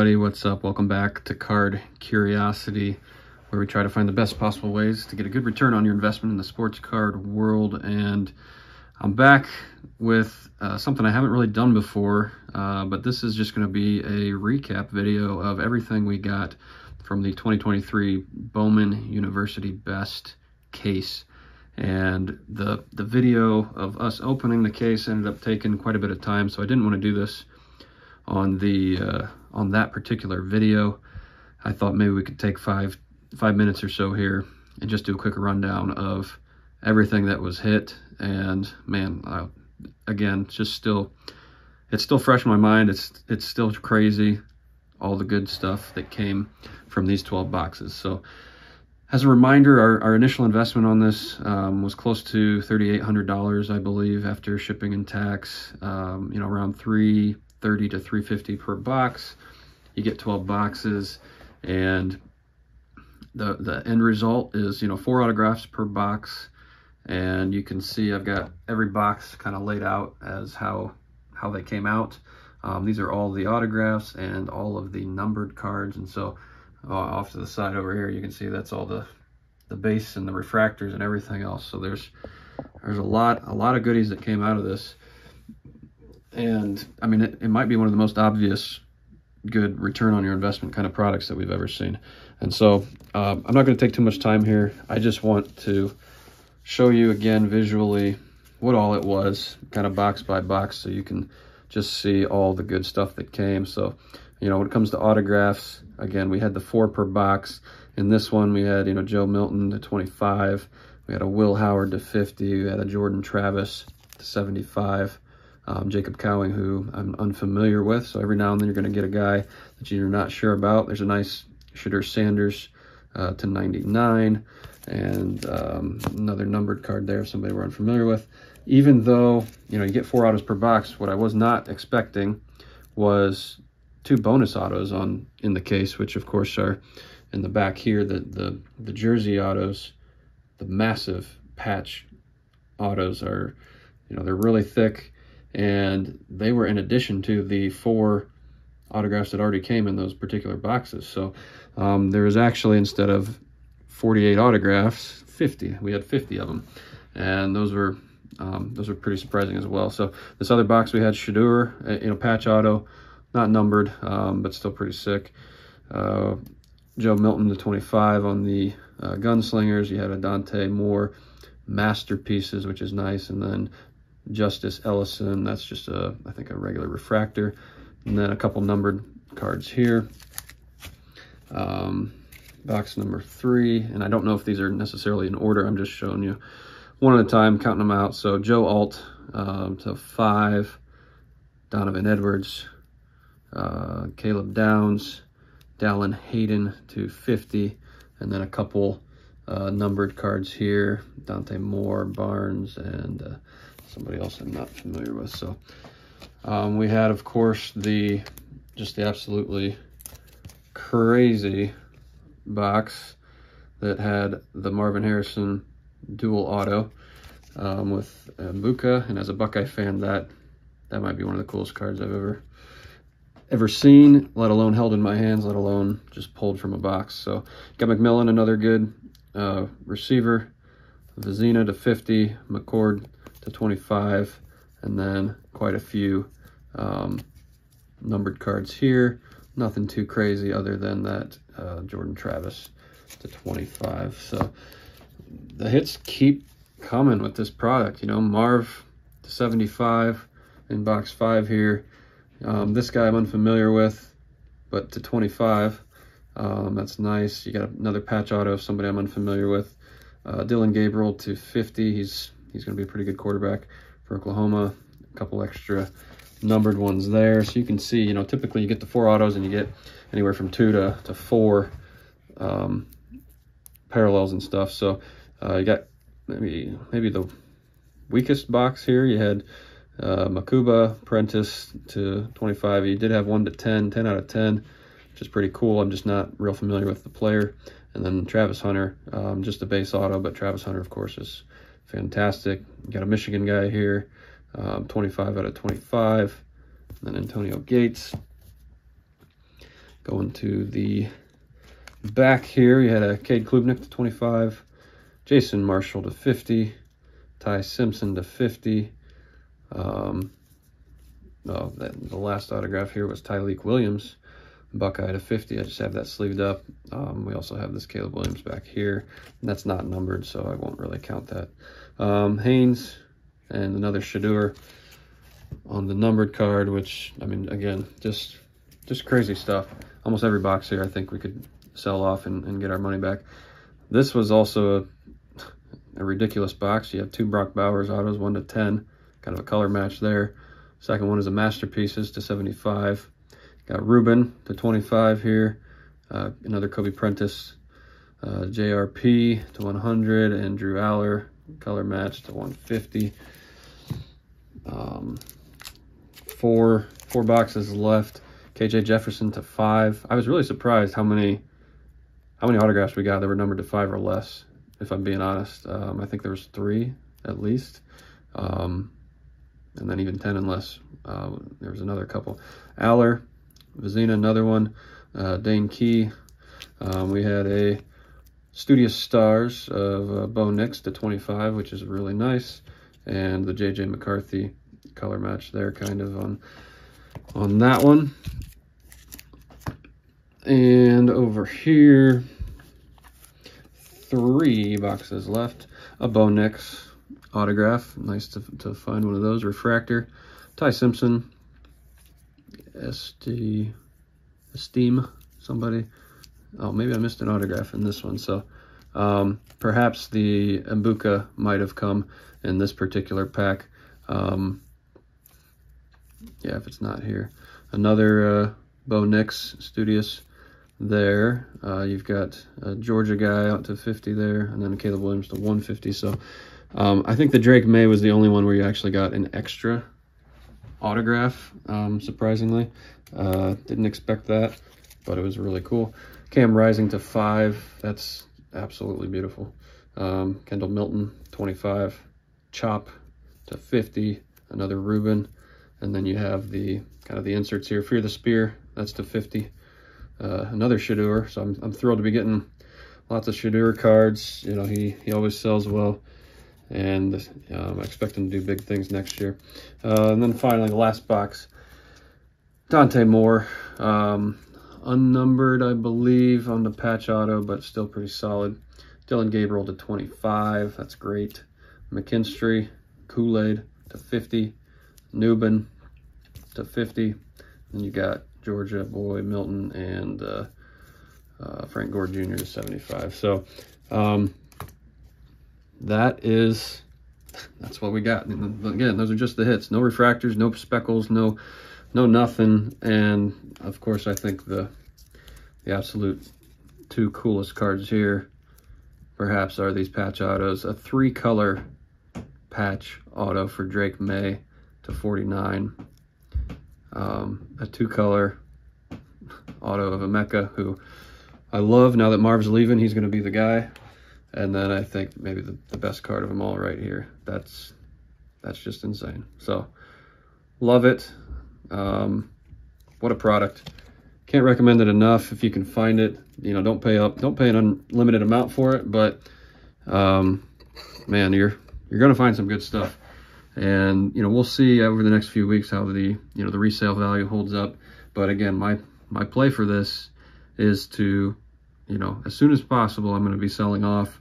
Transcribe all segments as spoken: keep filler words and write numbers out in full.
everybody, what's up? Welcome back to Card Curiosity, where we try to find the best possible ways to get a good return on your investment in the sports card world. And I'm back with uh, something I haven't really done before, uh, but this is just going to be a recap video of everything we got from the twenty twenty-three Bowman University Best case. And the, the video of us opening the case ended up taking quite a bit of time, so I didn't want to do this on the uh, on that particular video. I thought maybe we could take five five minutes or so here and just do a quick rundown of everything that was hit. And man, I, again, just still it's still fresh in my mind. It's it's still crazy, all the good stuff that came from these twelve boxes. So as a reminder, our, our initial investment on this um, was close to thirty-eight hundred dollars, I believe, after shipping and tax. Um, you know, around three. thirty to three fifty per box. You get twelve boxes, and the the end result is, you know, four autographs per box. And you can see I've got every box kind of laid out as how how they came out. Um, these are all the autographs and all of the numbered cards. And so uh, off to the side over here, you can see that's all the the base and the refractors and everything else. So there's there's a lot a lot of goodies that came out of this. And I mean, it, it might be one of the most obvious good return on your investment kind of products that we've ever seen. And so um, I'm not going to take too much time here. I just want to show you again visually what all it was, kind of box by box, so you can just see all the good stuff that came. So, you know, when it comes to autographs, again, we had the four per box. In this one, we had, you know, Joe Milton to twenty-five. We had a Will Howard to fifty. We had a Jordan Travis to seventy-five. Um, Jacob Cowing, who I'm unfamiliar with, so every now and then you're going to get a guy that you're not sure about. There's a nice Shedeur Sanders uh, to ninety-nine, and um, another numbered card there, somebody we're unfamiliar with. Even though, you know, you get four autos per box, what I was not expecting was two bonus autos on in the case, which of course are in the back here, the, the, the jersey autos, the massive patch autos are, you know, they're really thick. And they were in addition to the four autographs that already came in those particular boxes. So um, there was actually, instead of forty-eight autographs, fifty. We had fifty of them, and those were um, those were pretty surprising as well. So this other box we had Shedeur, you know, patch auto, not numbered, um, but still pretty sick. Uh, Joe Milton to twenty-five on the uh, Gunslingers. You had a Dante Moore masterpieces, which is nice, and then Justice Ellison, that's just a, I think, a regular refractor, and then a couple numbered cards here. Um, box number three, and I don't know if these are necessarily in order, I'm just showing you one at a time, counting them out. So Joe Alt um, to five, Donovan Edwards, uh, Caleb Downs, Dallin Hayden to fifty, and then a couple uh, numbered cards here, Dante Moore, Barnes, and uh, somebody else I'm not familiar with. So um, we had, of course, the just the absolutely crazy box that had the Marvin Harrison dual auto um, with Luka. And as a Buckeye fan, that that might be one of the coolest cards I've ever ever seen, let alone held in my hands, let alone just pulled from a box. So got McMillan, another good uh, receiver, Vizina to fifty, McCord to twenty-five, and then quite a few um, numbered cards here. Nothing too crazy other than that uh, Jordan Travis to twenty-five. So the hits keep coming with this product. You know, Marv to seventy-five in box five here. Um, this guy I'm unfamiliar with, but to twenty-five, um, that's nice. You got another patch auto of somebody I'm unfamiliar with. Uh, Dylan Gabriel to fifty. He's He's going to be a pretty good quarterback for Oklahoma. A couple extra numbered ones there. So you can see, you know, typically you get the four autos and you get anywhere from two to, to four um, parallels and stuff. So uh, you got maybe maybe the weakest box here. You had uh, Makuba, Prentice to twenty-five. You did have one to ten, ten out of ten, which is pretty cool. I'm just not real familiar with the player. And then Travis Hunter, um, just a base auto, but Travis Hunter, of course, is fantastic. You got a Michigan guy here, um, twenty-five out of twenty-five, and then Antonio Gates. Going to the back here, you had a Cade Klubnik to twenty-five, Jason Marshall to fifty, Ty Simpson to fifty. Um, oh, that, the last autograph here was Tyreek Williams, Buckeye to fifty. I just have that sleeved up. Um, we also have this Caleb Williams back here, and that's not numbered, so I won't really count that. Um, Haynes and another Shedeur on the numbered card, which, I mean, again, just just crazy stuff. Almost every box here I think we could sell off and, and get our money back. This was also a, a ridiculous box. You have two Brock Bowers autos, one to ten, kind of a color match there. Second one is a Masterpieces to seventy-five. Got Reuben to twenty-five here. Uh, another Kobe Prentice, uh, J R P to one hundred, Andrew Aller, color match to one fifty. Um, four, four boxes left. K J Jefferson to five. I was really surprised how many how many autographs we got that were numbered to five or less, if I'm being honest. Um, I think there was three at least. Um, and then even ten and less. Uh, there was another couple. Aller, Vizina, another one. Uh, Dane Key. Um, we had a Studious Stars of uh, Bo Nix to twenty-five, which is really nice. And the J J McCarthy color match there kind of on, on that one. And over here, three boxes left. A Bo Nix autograph. Nice to, to find one of those. Refractor. Ty Simpson. S D, Esteem, somebody. Oh, maybe I missed an autograph in this one. So um, perhaps the Mbuka might have come in this particular pack. Um, yeah, if it's not here. Another uh, Bo Nix, Studious. There uh you've got a Georgia guy out to fifty there, and then Caleb Williams to one fifty. So um I think the Drake May was the only one where you actually got an extra autograph, um surprisingly. Uh didn't expect that, but it was really cool. Cam Rising to five, that's absolutely beautiful. um Kendall Milton twenty-five, Chop to fifty, another Reuben, and then you have the kind of the inserts here. Fear the Spear, that's to fifty. Uh, another Shedeur, so I'm, I'm thrilled to be getting lots of Shedeur cards. You know, he, he always sells well, and um, I expect him to do big things next year. Uh, and then finally, the last box, Dante Moore. Um, unnumbered, I believe, on the patch auto, but still pretty solid. Dylan Gabriel to twenty-five, that's great. McKinstry, Kool-Aid to fifty. Newbin to fifty. And you got Georgia boy Milton and uh, uh, Frank Gore Junior to seventy-five. So um, that is that's what we got. And again, those are just the hits. No refractors, no speckles, no no nothing. And of course, I think the the absolute two coolest cards here, perhaps, are these patch autos. A three-color patch auto for Drake May to forty-nine. Um, a two-color auto of Emeka, who I love. Now that Marv's leaving, he's going to be the guy. And then I think maybe the, the best card of them all right here. That's that's just insane. So, love it. Um, what a product. Can't recommend it enough if you can find it. You know, don't pay up. Don't pay an unlimited amount for it. But, um, man, you're, you're going to find some good stuff. And, you know, we'll see over the next few weeks how the, you know, the resale value holds up. But again, my, my play for this is to, you know, as soon as possible, I'm going to be selling off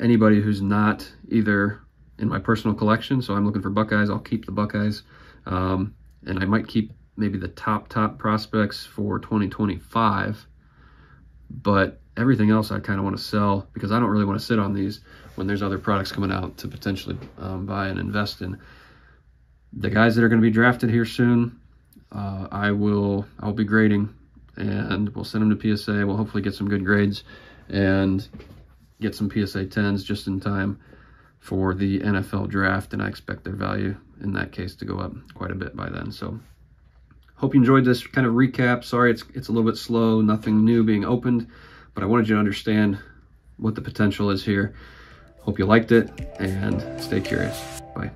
anybody who's not either in my personal collection. So I'm looking for Buckeyes. I'll keep the Buckeyes. Um, and I might keep maybe the top, top prospects for twenty twenty-five. But everything else I kind of want to sell, because I don't really want to sit on these when there's other products coming out to potentially um, buy and invest in. The guys that are going to be drafted here soon, uh, I will I'll be grading, and we'll send them to P S A. We'll hopefully get some good grades and get some P S A tens just in time for the N F L draft, and I expect their value in that case to go up quite a bit by then. So hope you enjoyed this kind of recap. Sorry it's, it's a little bit slow, nothing new being opened, but I wanted you to understand what the potential is here. Hope you liked it, and stay curious. Bye.